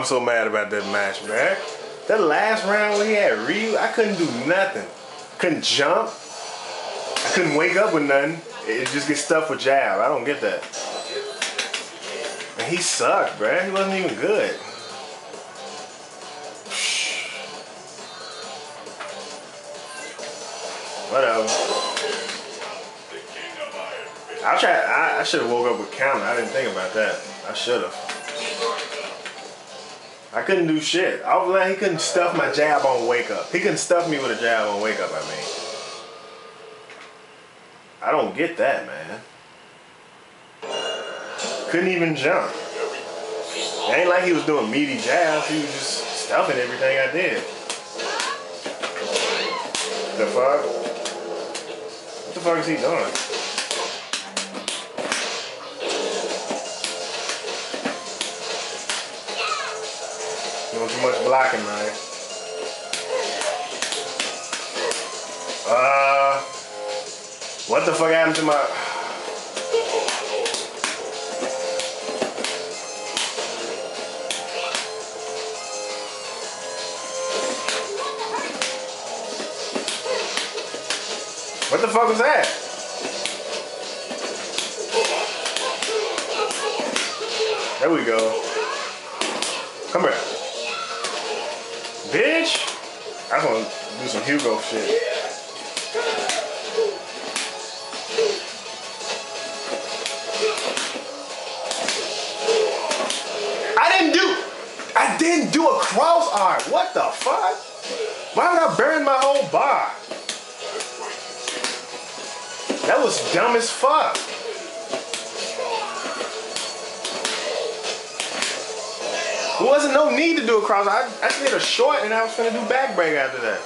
I'm so mad about that match, man. That last round we had Ryu, I couldn't do nothing. Couldn't jump. I couldn't wake up with nothing. It just gets stuffed with jab. I don't get that. And he sucked, bruh. He wasn't even good. Whatever. I should have woke up with counter. I didn't think about that. I should have. I couldn't do shit. I was like, he couldn't stuff my jab on wake up. He couldn't stuff me with a jab on wake up, I mean. I don't get that, man. Couldn't even jump. It ain't like he was doing meaty jabs. He was just stuffing everything I did. The fuck? What the fuck is he doing? Doing too much blocking, man. What the fuck happened to my... What the fuck was that? There we go. Come here. Bitch! I'm gonna do some Hugo shit. I didn't do a cross arm. What the fuck? Why would I burn my whole bar? That was dumb as fuck. There wasn't no need to do a cross. I just did a short and I was gonna do back break after that.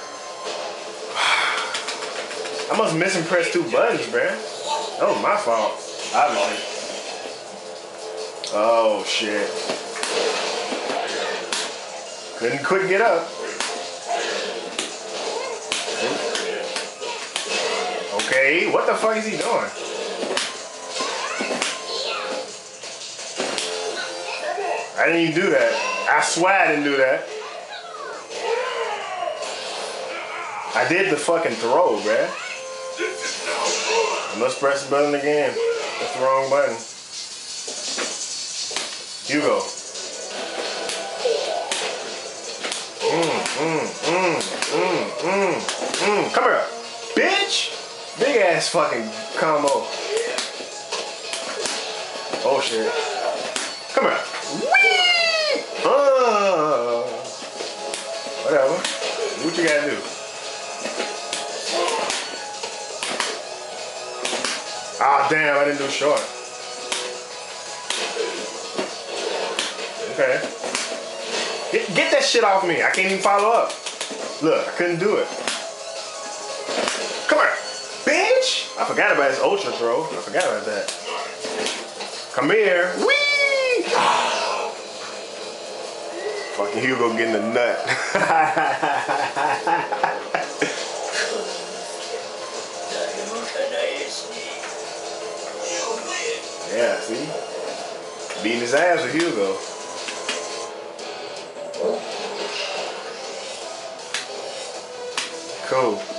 I must miss and press two buttons, bruh. That was my fault, obviously. Oh shit. Couldn't quick get up. Okay, what the fuck is he doing? I didn't even do that. I swear I didn't do that. I did the fucking throw, bruh. I must press the button again. That's the wrong button. Hugo. Come here, bitch. Big ass fucking combo. Oh shit. Come here. Whee! Whatever. Do what you gotta do. Ah, damn, I didn't do short. Okay. Get that shit off me. I can't even follow up. Look, I couldn't do it. Come here. Bitch! I forgot about his ultra throw. I forgot about that. Come here. Whee! Fucking Hugo getting the nut. Yeah, see? Beating his ass with Hugo. Cool.